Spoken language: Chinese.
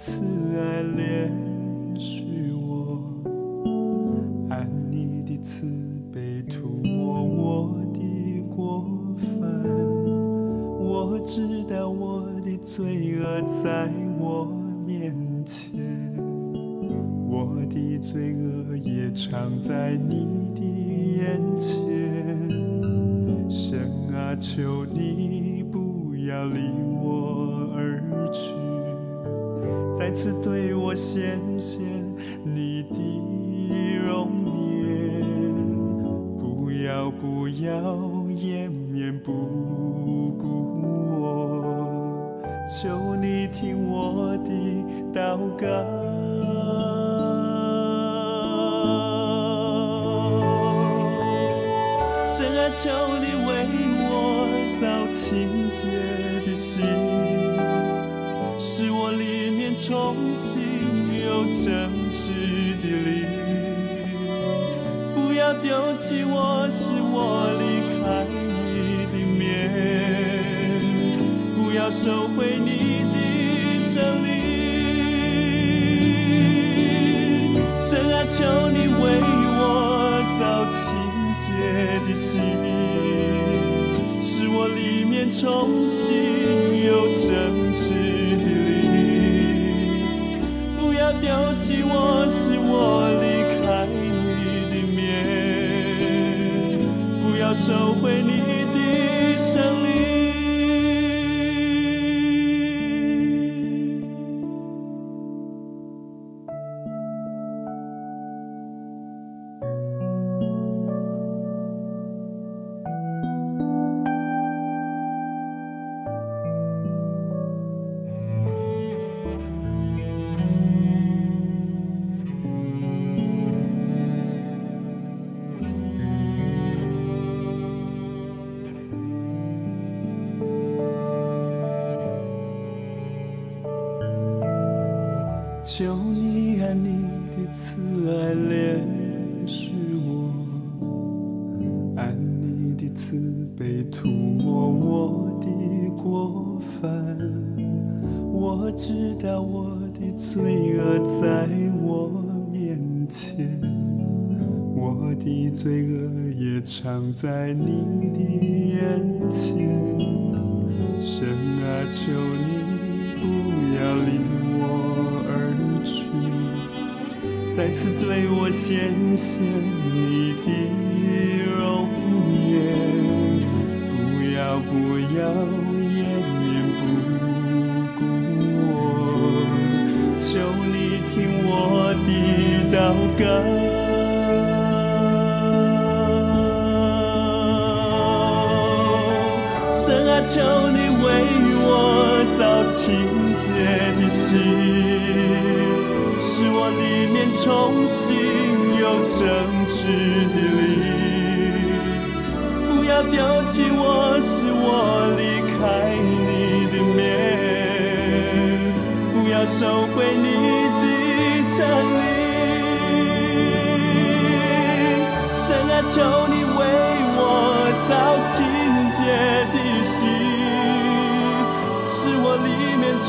次爱恋是我，爱你的慈悲涂抹我的过犯，我知道我的罪恶在我面前，我的罪恶也常在你的眼前。神啊，求你不要离我而去，再次对我显现你的容颜，不要掩面不顾我，求你听我的祷告。 神啊，求你为我造清洁的心，使我里面重新有正直的灵，不要丢弃我，使我离开你的面，不要收回你的圣灵。神啊，求你为我造清洁的心。 的心，使我里面重新有正直的灵，不要丢弃我，使我离开你的面，不要收回你的圣灵。 求你按你的慈爱怜恤我，按你的慈悲涂抹我的过犯。我知道我的罪恶在我面前，我的罪恶也常在你的眼前。神啊，求你不要离我而去。 再次对我显现你的容颜，不要掩面不顾我，求你听我的祷告。神啊，求你为我造清洁的心。 使我里面重新有正直的灵，不要丢弃我，使我离开你的面，不要收回你的圣灵。神啊，求你为我造清洁的心，使我里面重。